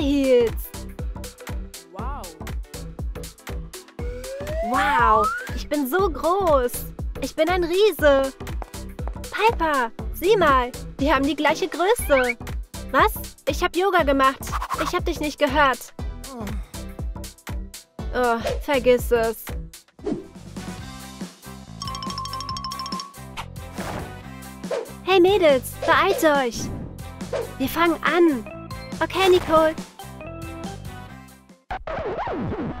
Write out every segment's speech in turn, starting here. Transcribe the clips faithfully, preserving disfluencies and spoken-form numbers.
Hits. Wow. Wow, ich bin so groß. Ich bin ein Riese. Piper, sieh mal, wir haben die gleiche Größe. Was? Ich habe Yoga gemacht. Ich habe dich nicht gehört. Oh, vergiss es. Hey Mädels, beeilt euch. Wir fangen an. Okay, Nicole.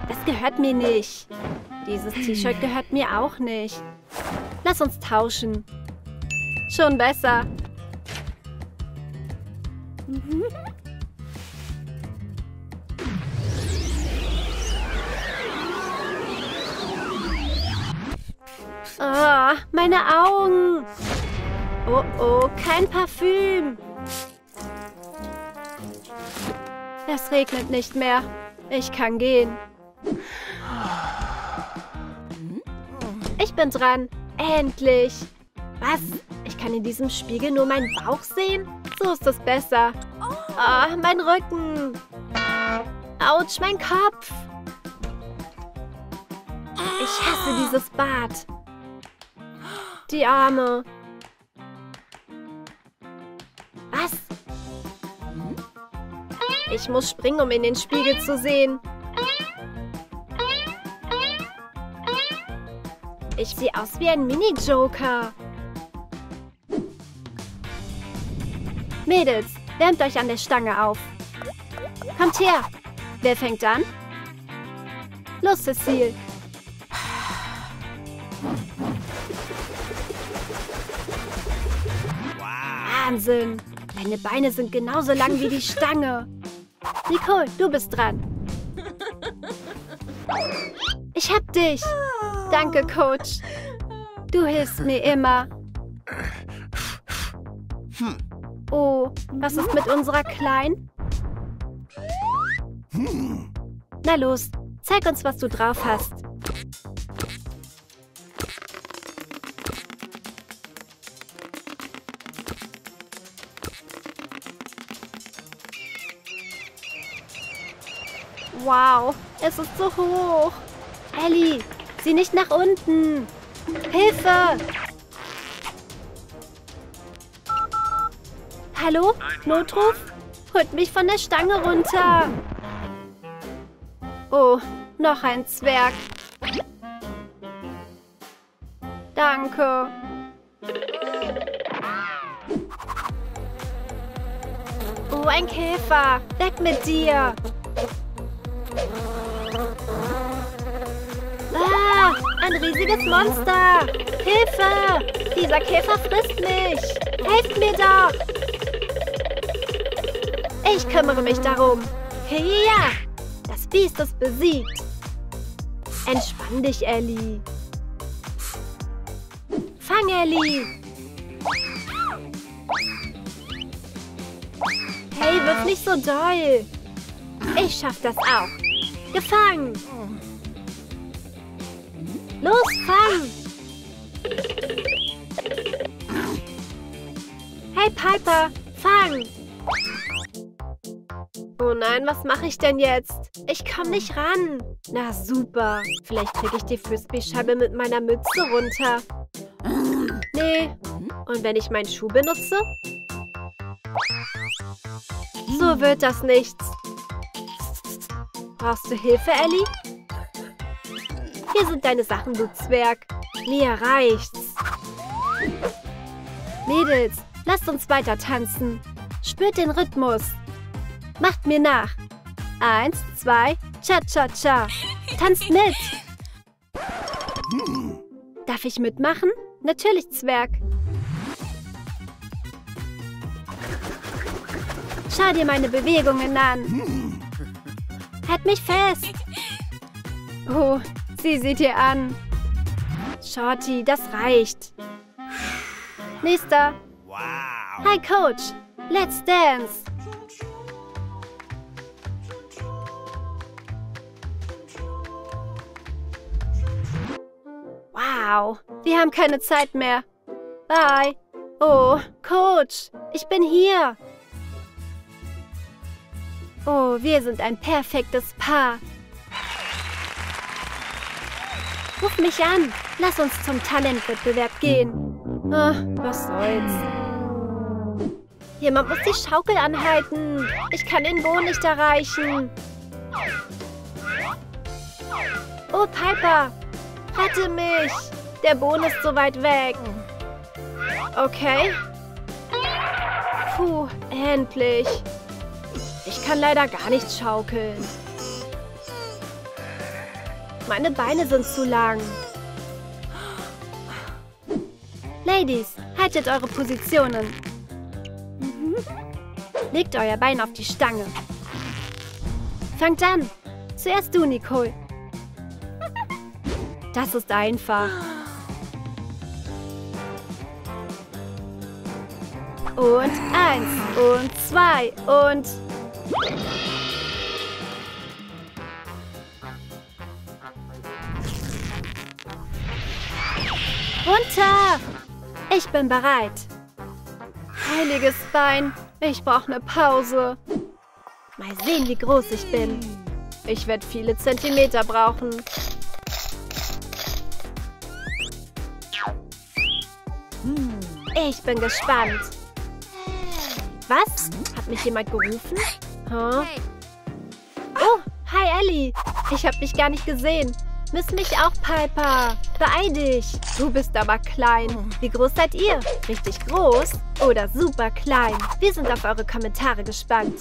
Das gehört mir nicht. Dieses T-Shirt gehört mir auch nicht. Lass uns tauschen. Schon besser. Oh, meine Augen. Oh, oh, kein Parfüm. Es regnet nicht mehr. Ich kann gehen. Ich bin dran. Endlich. Was? Ich kann in diesem Spiegel nur meinen Bauch sehen? So ist es besser. Oh, mein Rücken. Autsch, mein Kopf. Ich hasse dieses Bad. Die Arme. Was? Ich muss springen, um in den Spiegel zu sehen. Ich sehe aus wie ein Mini-Joker. Mädels, wärmt euch an der Stange auf. Kommt her. Wer fängt an? Los, Cecile. Wahnsinn. Meine Beine sind genauso lang wie die Stange. Nicole, du bist dran. Ich hab dich. Danke, Coach. Du hilfst mir immer. Oh, was ist mit unserer Kleinen? Na los, zeig uns, was du drauf hast. Wow, es ist so hoch. Ellie, sieh nicht nach unten. Hilfe! Hallo? Notruf? Holt mich von der Stange runter. Oh, noch ein Zwerg. Danke. Oh, ein Käfer. Weg mit dir. Ah, ein riesiges Monster! Hilfe! Dieser Käfer frisst mich! Helft mir doch! Ich kümmere mich darum. Ja! Das Biest ist besiegt. Entspann dich, Ellie. Fang, Ellie! Hey, wirf nicht so doll! Ich schaff das auch. Gefangen! Los, fang! Hey, Piper, fang! Oh nein, was mache ich denn jetzt? Ich komme nicht ran. Na super, vielleicht kriege ich die Frisbee-Scheibe mit meiner Mütze runter. Nee, und wenn ich meinen Schuh benutze? So wird das nichts. Brauchst du Hilfe, Ellie? Hier sind deine Sachen, du Zwerg. Mir reicht's. Mädels, lasst uns weiter tanzen. Spürt den Rhythmus. Macht mir nach. Eins, zwei, cha-cha-cha. Tanzt mit. Darf ich mitmachen? Natürlich, Zwerg. Schau dir meine Bewegungen an. Halt mich fest. Oh, sie sieht dir an. Shorty, das reicht. Nächster. Wow. Hi, Coach. Let's dance. Wow, wir haben keine Zeit mehr. Bye. Oh, Coach, ich bin hier. Oh, wir sind ein perfektes Paar. Ruf mich an. Lass uns zum Talentwettbewerb gehen. Ach, was soll's. Jemand muss die Schaukel anhalten. Ich kann den Boden nicht erreichen. Oh, Piper. Rette mich. Der Boden ist so weit weg. Okay. Puh, endlich. Ich kann leider gar nicht schaukeln. Meine Beine sind zu lang. Ladies, haltet eure Positionen. Mhm. Legt euer Bein auf die Stange. Fangt an. Zuerst du, Nicole. Das ist einfach. Und eins und zwei und... Runter! Ich bin bereit. Heiliges Bein, ich brauche eine Pause. Mal sehen, wie groß ich bin. Ich werde viele Zentimeter brauchen. Ich bin gespannt. Was? Hat mich jemand gerufen? Huh? Oh, hi Ellie. Ich habe dich gar nicht gesehen. Miss mich auch, Piper. Beeil dich. Du bist aber klein. Wie groß seid ihr? Richtig groß oder super klein? Wir sind auf eure Kommentare gespannt.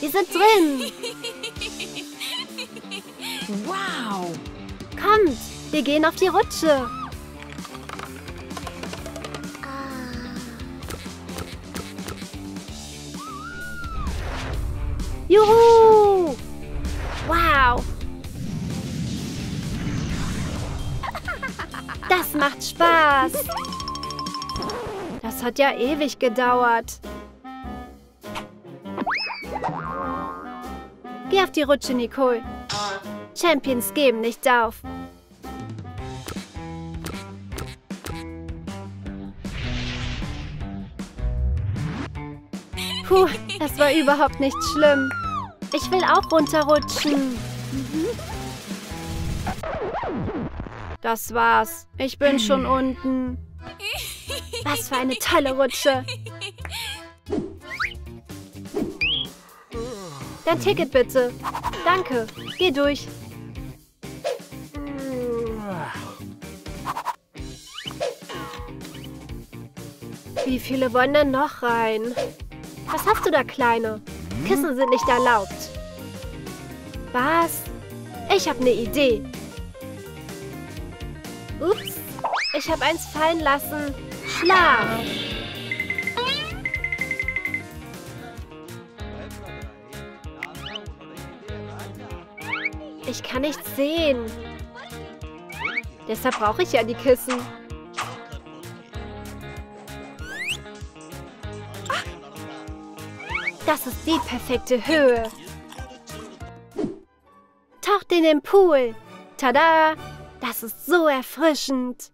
Wir sind drin. Wow. Kommt, wir gehen auf die Rutsche. Juhu! Wow! Das macht Spaß! Das hat ja ewig gedauert. Geh auf die Rutsche, Nicole. Champions geben nicht auf. Puh, das war überhaupt nicht schlimm. Ich will auch runterrutschen. Das war's. Ich bin schon unten. Was für eine tolle Rutsche. Dein Ticket bitte. Danke. Geh durch. Wie viele wollen denn noch rein? Was hast du da, Kleine? Kissen sind nicht erlaubt. Was? Ich habe eine Idee. Ups, ich habe eins fallen lassen. Schlaf! Ich kann nichts sehen. Deshalb brauche ich ja die Kissen. Das ist die perfekte Höhe. Taucht in den Pool. Tada! Das ist so erfrischend.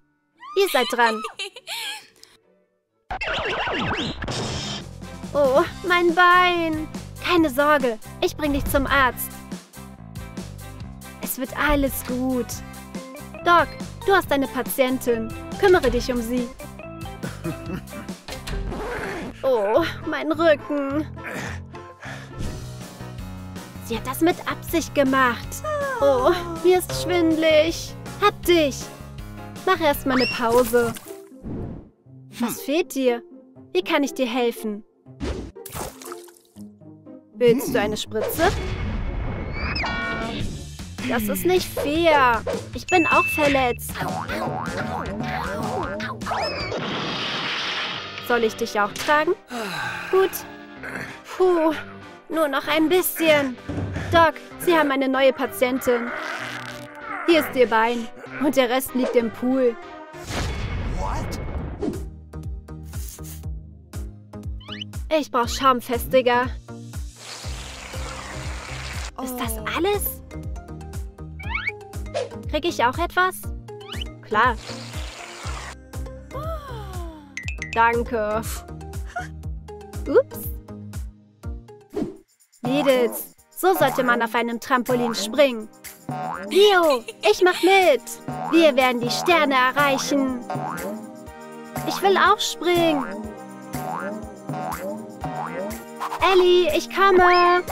Ihr seid dran. Oh, mein Bein. Keine Sorge, ich bringe dich zum Arzt. Es wird alles gut. Doc, du hast eine Patientin. Kümmere dich um sie. Oh, mein Rücken. Sie hat das mit Absicht gemacht. Oh, mir ist schwindelig. Hab dich. Mach erstmal eine Pause. Was fehlt dir? Wie kann ich dir helfen? Willst du eine Spritze? Das ist nicht fair. Ich bin auch verletzt. Soll ich dich auch tragen? Gut. Puh, nur noch ein bisschen. Doc, Sie haben eine neue Patientin. Hier ist Ihr Bein und der Rest liegt im Pool. Ich brauche Schaumfestiger. Ist das alles? Kriege ich auch etwas? Klar. Danke. Ups. Mädels, so sollte man auf einem Trampolin springen. Rio, ich mach mit. Wir werden die Sterne erreichen. Ich will auch springen. Ellie, ich komme.